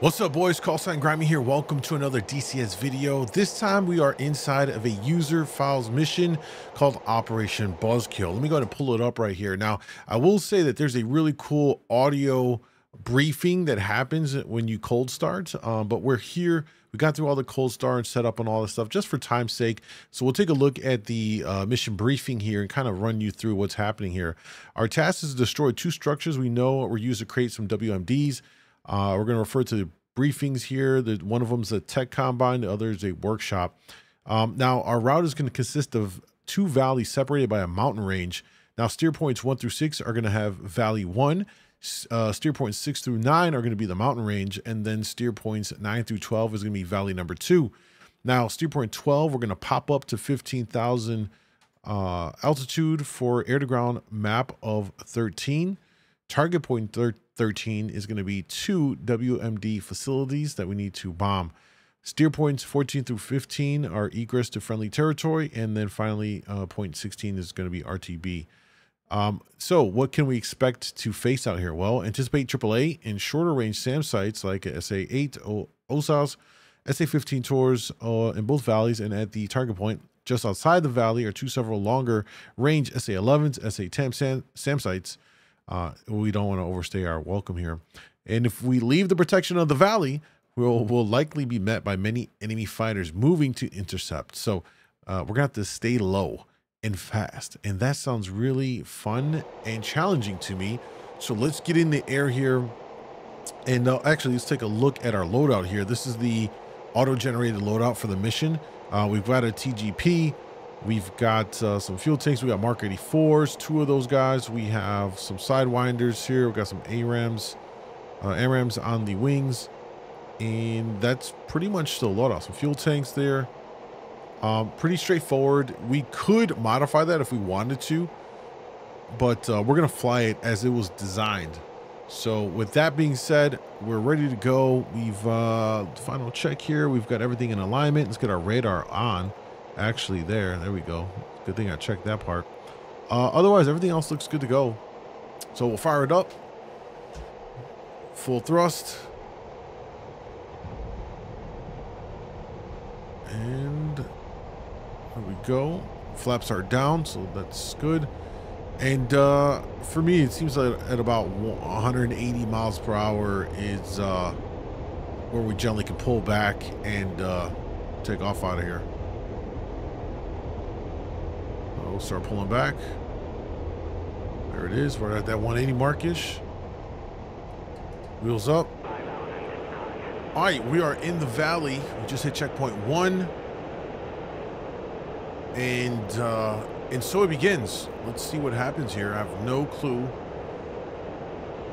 What's up, boys? Callsign Grimey here. Welcome to another DCS video. This time we are inside of a user files mission called Operation Buzzkill. Let me go ahead and pull it up right here. Now, I will say that there's a really cool audio briefing that happens when you cold start, but we're here. We got through all the cold start setup and all this stuff just for time's sake. So we'll take a look at the mission briefing here and kind of run you through what's happening here. Our task is to destroy two structures we know were used to create some WMDs. We're going to refer to the briefings here. One of them is a tech combine. The other is a workshop. Now, our route is going to consist of two valleys separated by a mountain range. Now, steer points 1 through 6 are going to have valley 1. Steer points 6 through 9 are going to be the mountain range, and then steer points 9 through 12 is going to be valley number 2. Now, steer point 12, we're going to pop up to 15,000 altitude for air to ground map of 13. Target point 13 is going to be 2 WMD facilities that we need to bomb. Steer points 14 through 15 are egress to friendly territory, and then finally point 16 is going to be RTB. So what can we expect to face out here? Well, anticipate AAA and shorter range SAM sites like SA-8, Osals, SA-15 tours in both valleys, and at the target point just outside the valley are several longer range SA-11s, SA-10 SAM sites. We don't want to overstay our welcome here. And if we leave the protection of the valley, we'll likely be met by many enemy fighters moving to intercept. So we're going to have to stay low and fast. And that sounds really fun and challenging to me. So let's get in the air here. And actually, let's take a look at our loadout here. This is the auto-generated loadout for the mission. We've got a TGP. We've got some fuel tanks. We got Mark 84s, 2 of those guys. We have some Sidewinders here. We've got some ARAMs on the wings. And that's pretty much the loadout. Some fuel tanks there. Pretty straightforward. We could modify that if we wanted to, but we're going to fly it as it was designed. So with that being said, we're ready to go. We've final check here. We've got everything in alignment. Let's get our radar on. Actually, there we go. Good thing I checked that part. Otherwise, everything else looks good to go. So we'll fire it up. Full thrust. And there we go. Flaps are down, so that's good. And for me, it seems like at about 180 miles per hour is where we generally can pull back and take off out of here. We'll start pulling back. There it is. We're at that 180 mark-ish. Wheels up. All right, we are in the valley. We just hit checkpoint 1. And so it begins. Let's see what happens here. I have no clue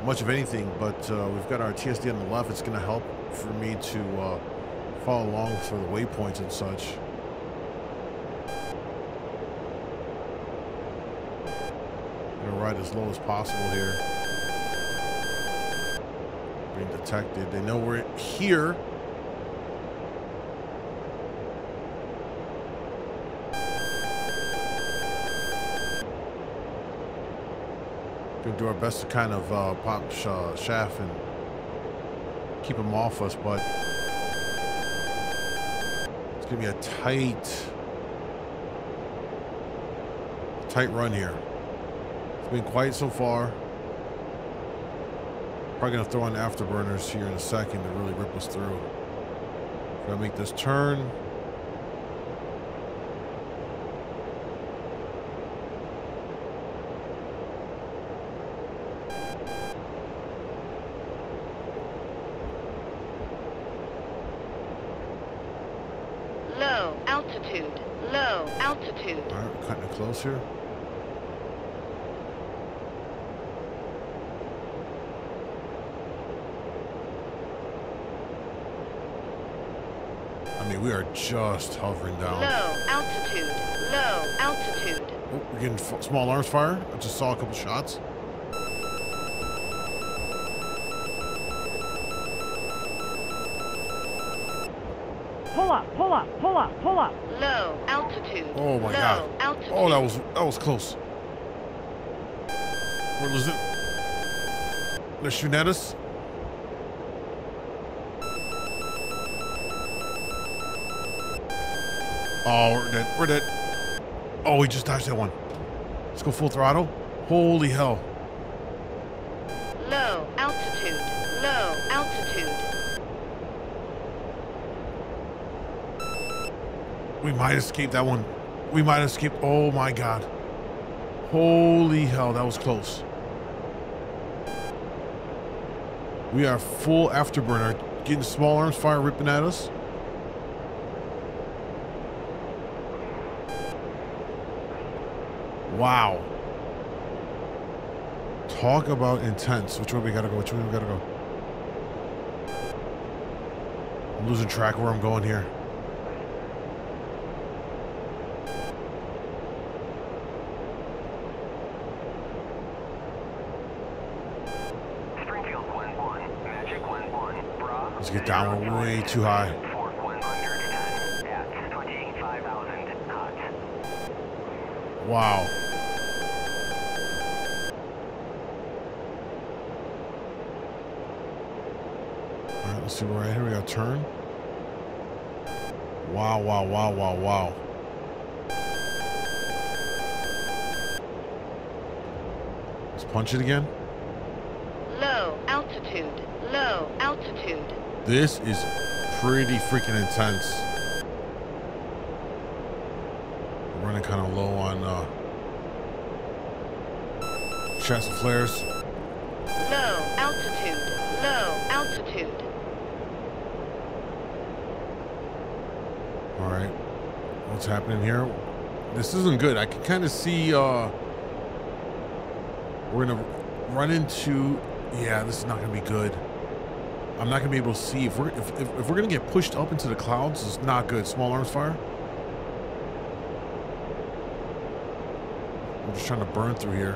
much of anything, but we've got our TSD on the left. It's going to help for me to follow along for the waypoints and such. Ride as low as possible here. Being detected. They know we're here. Gonna do our best to kind of pop shaft and keep them off us, but it's gonna be a tight run here. Been quiet so far. Probably gonna throw on afterburners here in a second to really rip us through. Gotta make this turn. Low altitude. Low altitude. All right, we're cutting it close here. We are just hovering down. Low altitude. Low altitude. Oh, we're getting small arms fire. I just saw a couple shots. Pull up. Pull up. Pull up. Pull up. Low altitude. Oh my God. Low altitude. Oh, that was close. We're losing. They're shooting at us. Oh, we're dead. We're dead. Oh, we just dodged that one. Let's go full throttle. Holy hell. Low altitude. Low altitude. We might escape that one. We might escape. Oh, my God. Holy hell. That was close. We are full afterburner. Getting small arms fire ripping at us. Wow. Talk about intense. Which way we gotta go? Which way we gotta go? I'm losing track where I'm going here. Let's get down. We're way too high. Wow. Alright, let's see, we're right here. We got a turn. Wow, wow, wow, wow, wow. Let's punch it again. Low altitude. Low altitude. This is pretty freaking intense. Kind of low on chest flares. Low altitude. Low altitude. All right, what's happening here? This isn't good. I can kind of see we're gonna run into. Yeah, this is not gonna be good. I'm not gonna be able to see if we're if we're gonna get pushed up into the clouds. It's not good. Small arms fire. I'm just trying to burn through here.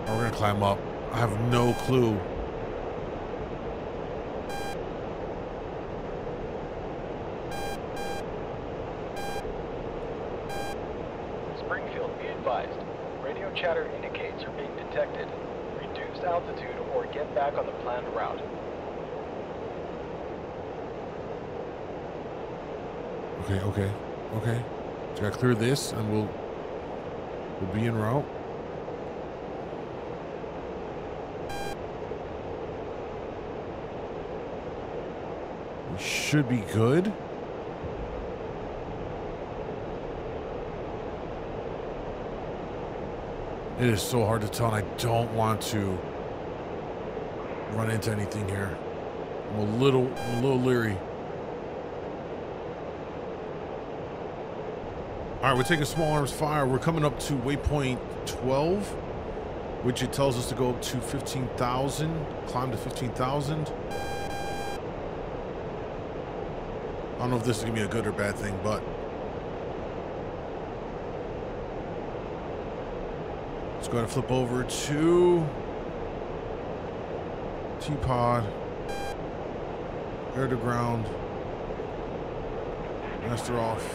Oh, we're gonna climb up. I have no clue. Springfield, be advised. Radio chatter indicates are being detected. Reduce altitude or get back on the planned route. Okay, okay, okay. So gotta clear this, and we'll be en route. We should be good. It is so hard to tell, and I don't want to run into anything here. I'm a little leery. All right, we're taking small arms fire. We're coming up to waypoint 12, which it tells us to go up to 15,000, climb to 15,000. I don't know if this is gonna be a good or bad thing, but let's go ahead and flip over to TPod, air to ground, master off.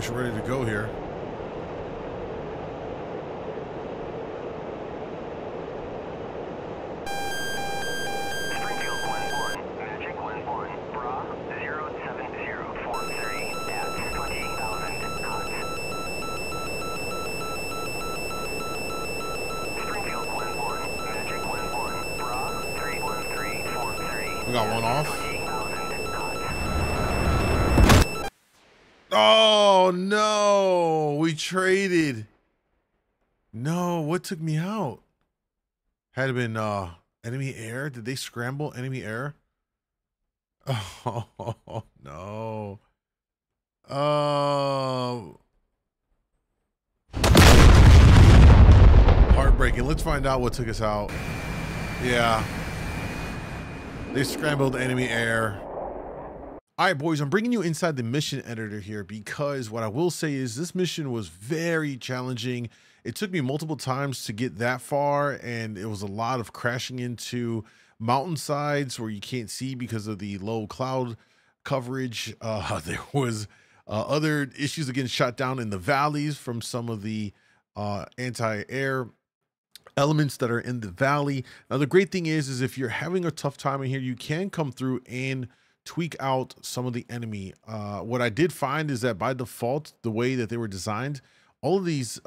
We're ready to go here. Springfield 1-1, Magic 1-1, Bra 07043 at 20,000 knots. Springfield 1-1, Magic 1-1, Bra 31343. We got one off. Oh no, we traded. No, what took me out? Had it been enemy air? Did they scramble enemy air? Oh, no. Heartbreaking. Let's find out what took us out. Yeah. They scrambled enemy air. All right, boys, I'm bringing you inside the mission editor here because what I will say is this mission was very challenging. It took me multiple times to get that far, and it was a lot of crashing into mountainsides where you can't see because of the low cloud coverage. There was other issues that getting shot down in the valleys from some of the anti-air elements that are in the valley. Now, the great thing is if you're having a tough time in here, you can come through and tweak out some of the enemy. What I did find is that by default, the way that they were designed, all of these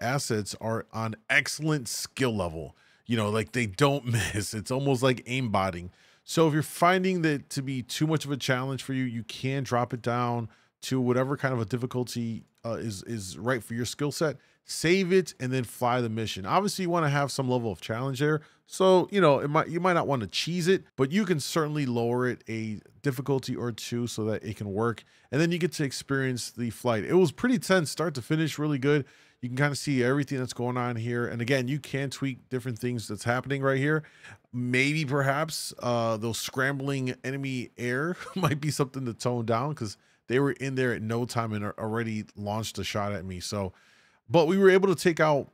assets are on excellent skill level. You know, like they don't miss. It's almost like aimbotting. So if you're finding that to be too much of a challenge for you, you can drop it down to whatever kind of a difficulty is right for your skill set. Save it and then fly the mission. Obviously, you want to have some level of challenge there. So, you know, you might not want to cheese it, but you can certainly lower it a difficulty or two so that it can work. And then you get to experience the flight. It was pretty tense, start to finish, really good. You can kind of see everything that's going on here. And again, you can tweak different things that's happening right here. Maybe perhaps those scrambling enemy air might be something to tone down because they were in there at no time and already launched a shot at me. So, but we were able to take out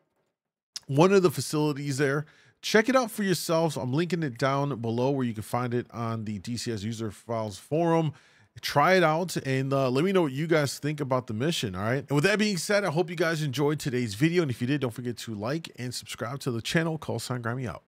one of the facilities there. Check it out for yourselves. I'm linking it down below where you can find it on the DCS User Files Forum. Try it out and let me know what you guys think about the mission, all right? And with that being said, I hope you guys enjoyed today's video. And if you did, don't forget to like and subscribe to the channel. Callsign Grimey out.